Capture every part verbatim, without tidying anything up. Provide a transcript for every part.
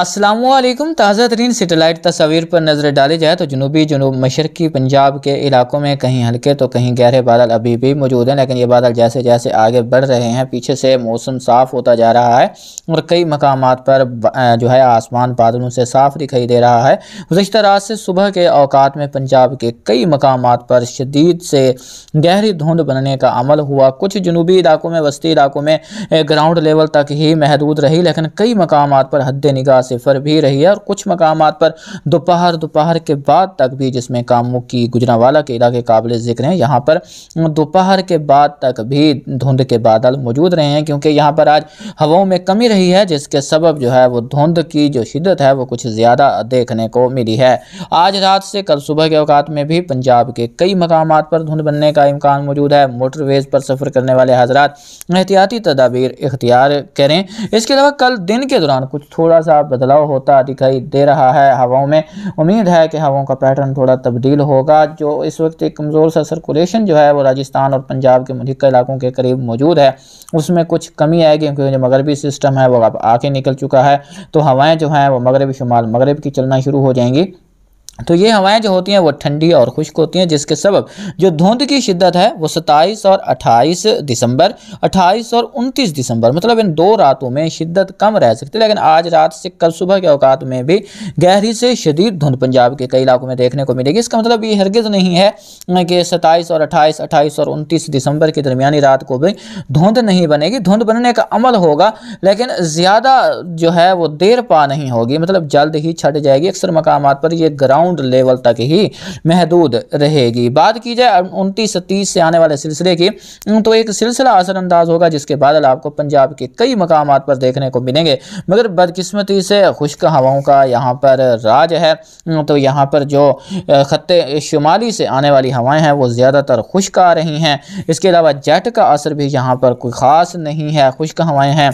अस्सलामुअलैकुम। ताज़ा तरीन सेटेलाइट तस्वीर पर नज़र डाली जाए तो जनूबी जनूब मशरक़ी पंजाब के इलाकों में कहीं हल्के तो कहीं गहरे बादल अभी भी मौजूद हैं, लेकिन ये बादल जैसे जैसे आगे बढ़ रहे हैं पीछे से मौसम साफ़ होता जा रहा है और कई मकामात पर जो है आसमान बादलों से साफ़ दिखाई दे रहा है। गुज़श्ता रात से सुबह के औकात में पंजाब के कई मकामात पर शदीद से गहरी धुंध बनने का अमल हुआ। कुछ जनूबी इलाकों में, वस्ती इलाकों में ग्राउंड लेवल तक ही महदूद रही, लेकिन कई मकामात पर हद निगाह सिफर भी रही है और कुछ मकामात पर दोपहर दोपहर के बाद तक भी, जिसमें कामों की गुजरावाला के इलाके काबिल जिक्र हैं, यहाँ पर दोपहर के बाद तक भी धुंध के बादल मौजूद रहे हैं, क्योंकि यहाँ पर आज हवाओं में कमी रही है जिसके सबब जो है वो धुंध की जो शिद्दत है वो कुछ ज़्यादा देखने को मिली है। आज रात से कल सुबह के औकात में भी पंजाब के कई मकामात पर धुंध बनने का इम्कान मौजूद है। मोटरवेज पर सफ़र करने वाले हजरात एहतियाती तदाबीर इख्तियार करें। इसके अलावा कल दिन के दौरान कुछ थोड़ा सा बदलाव होता दिखाई दे रहा है हवाओं में। उम्मीद है कि हवाओं का पैटर्न थोड़ा तब्दील होगा। जो इस वक्त एक कमज़ोर सा सर्कुलेशन जो है वो राजस्थान और पंजाब के मुल्क इलाकों के करीब मौजूद है, उसमें कुछ कमी आएगी, क्योंकि जो मगरबी सिस्टम है वो अब आके निकल चुका है, तो हवाएं जो हैं वो मगरबी शुमाल मगरब की चलना शुरू हो जाएंगी। तो ये हवाएं जो होती हैं वो ठंडी और खुश्क होती हैं, जिसके सबब जो धुंध की शिद्दत है वो सत्ताईस और अट्ठाईस दिसंबर अट्ठाईस और उनतीस दिसंबर मतलब इन दो रातों में शिद्दत कम रह सकती है। लेकिन आज रात से कल सुबह के औकात में भी गहरी से शदीद धुंध पंजाब के कई इलाकों में देखने को मिलेगी। इसका मतलब ये हरगिज़ नहीं है कि सत्ताईस और अट्ठाईस अट्ठाईस और उनतीस दिसंबर की दरमियानी रात को भी धुंध नहीं बनेगी। धुंध बनने का अमल होगा, लेकिन ज़्यादा जो है वो देर पा नहीं होगी, मतलब जल्द ही छट जाएगी। अक्सर मकाम पर यह ग्राउंड लेवल तक ही महदूद रहेगी। बात की जाए उनतीस तीस से आने वाले सिलसिले की, तो एक सिलसिला असरअंदाज होगा जिसके बादल आपको पंजाब के कई मकामात पर देखने को मिलेंगे, मगर बदकिस्मती से खुश्क हवाओं का यहाँ पर राज है। तो यहाँ पर जो खत्ते शुमाली से आने वाली हवाएं हैं वो ज़्यादातर खुश्क आ रही हैं। इसके अलावा जेट का असर भी यहाँ पर कोई ख़ास नहीं है। खुश्क हवाएँ हैं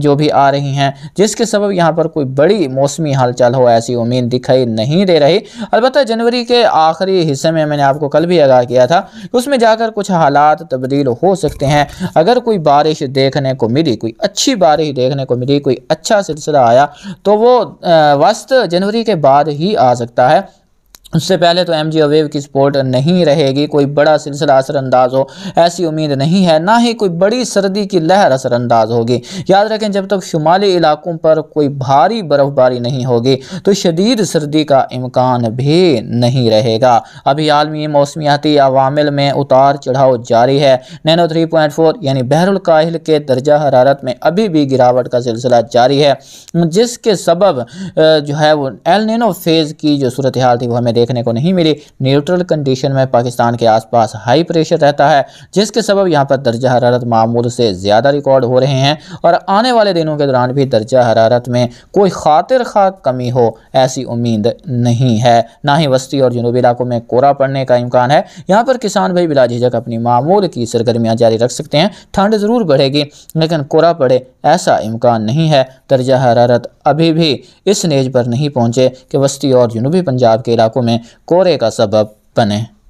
जो भी आ रही हैं, जिसके सबब यहाँ पर कोई बड़ी मौसमी हलचल हो ऐसी उम्मीद दिखाई नहीं दे रही। अलबत्ता जनवरी के आखिरी हिस्से में मैंने आपको कल भी आगाह किया था, उसमें जाकर कुछ हालात तब्दील हो सकते हैं। अगर कोई बारिश देखने को मिली, कोई अच्छी बारिश देखने को मिली, कोई अच्छा सिलसिला आया, तो वो वस्त जनवरी के बाद ही आ सकता है। उससे पहले तो एम जी वेव की सपोर्ट नहीं रहेगी। कोई बड़ा सिलसिला असरअंदाज हो ऐसी उम्मीद नहीं है, ना ही कोई बड़ी सर्दी की लहर असरअंदाज होगी। याद रखें, जब तक शुमाली इलाकों पर कोई भारी बर्फ़बारी नहीं होगी तो शदीद सर्दी का इम्कान भी नहीं रहेगा। अभी आलमी मौसमियाती अवामिल में उतार चढ़ाव जारी है। नैनो थ्री पॉइंट फोर यानी बहरुल काहिल के दर्जा हरारत में अभी भी गिरावट का सिलसिला जारी है, जिसके सबब जो है वो एल नैनो फेज़ की जो सूरत हाल थी वो हमें देखने को नहीं मिली। न्यूट्रल कंडीशन में पाकिस्तान के आसपास हाई प्रेशर रहता है, जिसके सबब यहाँ पर दर्जा हरारत मामूल से ज़्यादा रिकॉर्ड हो रहे हैं और आने वाले दिनों के दौरान भी दर्जा हरारत में कोई खातिर खा कमी हो ऐसी उम्मीद नहीं है। ना ही वस्ती और जनूबी इलाकों में कोहरा पड़ने का इम्कान है। यहाँ पर किसान भाई बिला झिझक अपनी मामूल की सरगर्मियाँ जारी रख सकते हैं। ठंड ज़रूर बढ़ेगी, लेकिन कोहरा पड़े ऐसा इम्कान नहीं है। दर्जा हरारत अभी भी इस नेज पर नहीं पहुँचे कि वस्ती और जनूबी पंजाब के इलाकों में कोहरे का सबब बने।